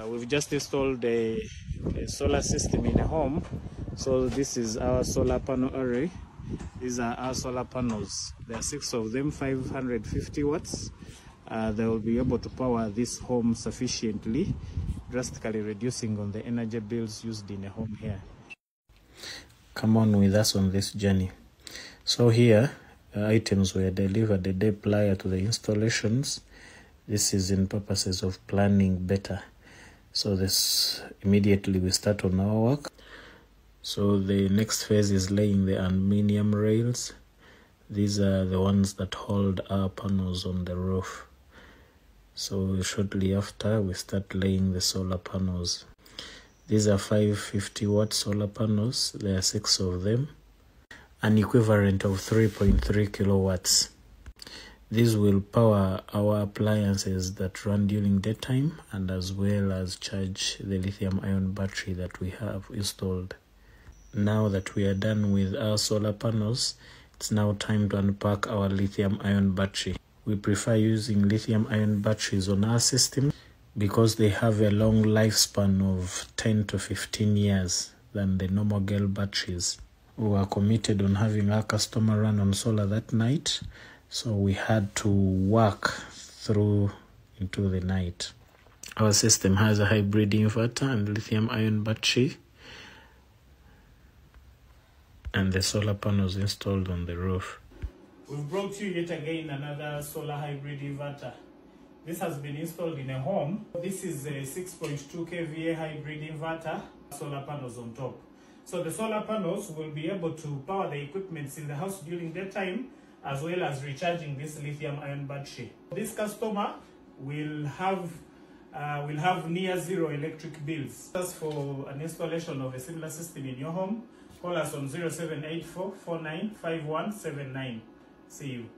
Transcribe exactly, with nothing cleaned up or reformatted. Uh, we've just installed a, a solar system in a home. So this is our solar panel array. These are our solar panels. There are six of them, five hundred fifty watts. Uh, they will be able to power this home sufficiently, drastically reducing on the energy bills used in a home here. Come on with us on this journey. So here, uh, items were delivered the day prior to the installations. This is in purposes of planning better. So this immediately we start on our work. So the next phase is laying the aluminium rails. These are the ones that hold our panels on the roof. So shortly after, we start laying the solar panels. These are five hundred fifty watt solar panels. There are six of them, an equivalent of three point three kilowatts. These will power our appliances that run during daytime and as well as charge the lithium-ion battery that we have installed. Now that we are done with our solar panels, it's now time to unpack our lithium-ion battery. We prefer using lithium-ion batteries on our system because they have a long lifespan of ten to fifteen years than the normal gel batteries. We are committed on having our customer run on solar that night, so we had to work through into the night. Our system has a hybrid inverter and lithium-ion battery, and the solar panels installed on the roof. We've brought you yet again another solar hybrid inverter. This has been installed in a home. This is a six point two kilowatt hybrid inverter, solar panels on top. So the solar panels will be able to power the equipments in the house during daytime, as well as recharging this lithium-ion battery. This customer will have uh, will have near zero electric bills. Just for an installation of a similar system in your home, call us on zero seven eight four, four nine five one seven nine. See you.